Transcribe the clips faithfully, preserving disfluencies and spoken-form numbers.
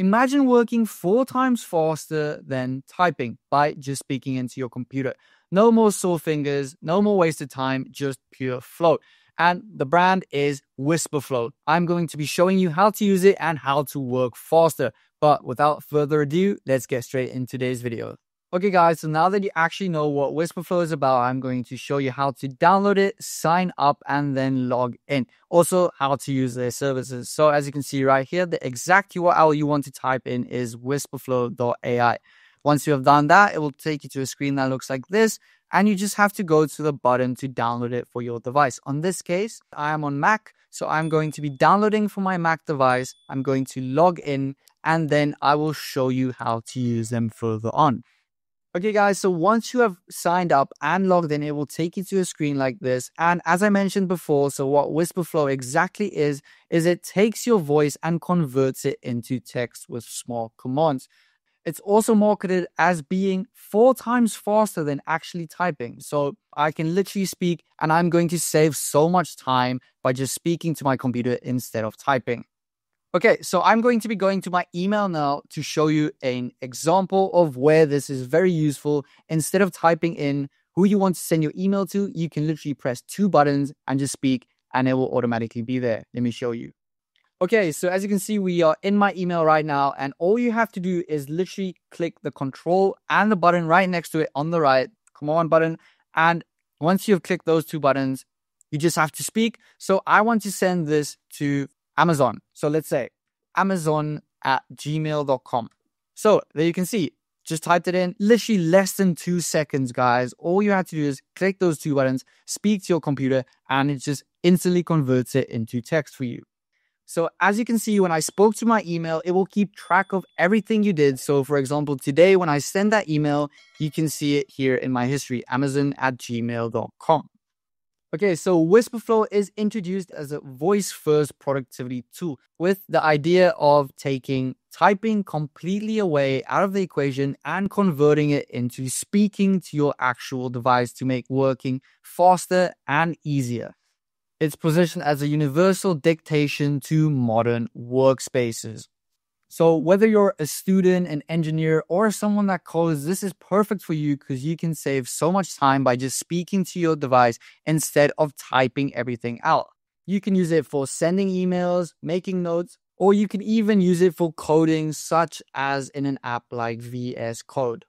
Imagine working four times faster than typing by just speaking into your computer. No more sore fingers, no more wasted time, just pure flow. And the brand is Wispr Flow. I'm going to be showing you how to use it and how to work faster. But without further ado, let's get straight into today's video. Okay guys, so now that you actually know what Wispr Flow is about, I'm going to show you how to download it, sign up, and then log in. Also, how to use their services. So as you can see right here, the exact U R L you want to type in is wispr flow dot A I. Once you have done that, it will take you to a screen that looks like this, and you just have to go to the button to download it for your device. On this case, I am on Mac, so I'm going to be downloading for my Mac device. I'm going to log in, and then I will show you how to use them further on. Okay guys, so once you have signed up and logged in, it will take you to a screen like this. And as I mentioned before, so what Wispr Flow exactly is, is it takes your voice and converts it into text with small commands. It's also marketed as being four times faster than actually typing. So I can literally speak and I'm going to save so much time by just speaking to my computer instead of typing. Okay, so I'm going to be going to my email now to show you an example of where this is very useful. Instead of typing in who you want to send your email to, you can literally press two buttons and just speak and it will automatically be there. Let me show you. Okay, so as you can see, we are in my email right now and all you have to do is literally click the control and the button right next to it on the right, command button. And once you've clicked those two buttons, you just have to speak. So I want to send this to Amazon. So let's say amazon at gmail dot com. So there you can see, just typed it in, literally less than two seconds, guys. All you have to do is click those two buttons, speak to your computer, and it just instantly converts it into text for you. So as you can see, when I spoke to my email, it will keep track of everything you did. So for example, today, when I send that email, you can see it here in my history, amazon at gmail dot com. Okay, so Wispr Flow is introduced as a voice-first productivity tool with the idea of taking typing completely away out of the equation and converting it into speaking to your actual device to make working faster and easier. It's positioned as a universal dictation to modern workspaces. So whether you're a student, an engineer, or someone that codes, this is perfect for you because you can save so much time by just speaking to your device instead of typing everything out. You can use it for sending emails, making notes, or you can even use it for coding, such as in an app like V S Code.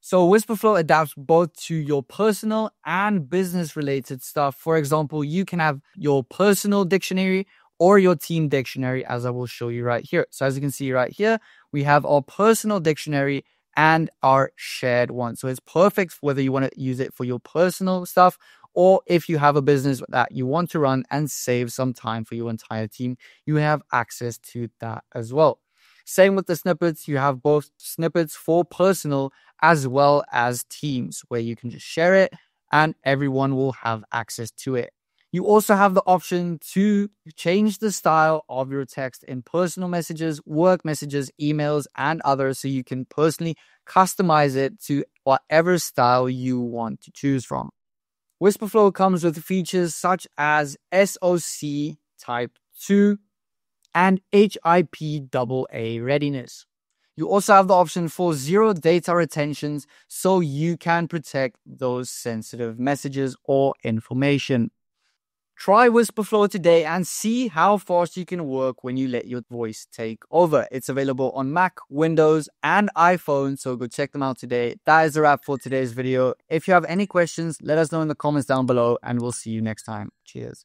So Wispr Flow adapts both to your personal and business related stuff. For example, you can have your personal dictionary or your team dictionary, as I will show you right here. So as you can see right here, we have our personal dictionary and our shared one. So it's perfect whether you want to use it for your personal stuff or if you have a business that you want to run and save some time for your entire team, you have access to that as well. Same with the snippets, you have both snippets for personal as well as teams where you can just share it and everyone will have access to it. You also have the option to change the style of your text in personal messages, work messages, emails, and others, so you can personally customize it to whatever style you want to choose from. Wispr Flow comes with features such as S O C Type two and HIPAA readiness. You also have the option for zero data retentions, so you can protect those sensitive messages or information. Try Wispr Flow today and see how fast you can work when you let your voice take over. It's available on Mac, Windows, and iPhone, so go check them out today. That is a wrap for today's video. If you have any questions, let us know in the comments down below, and we'll see you next time. Cheers.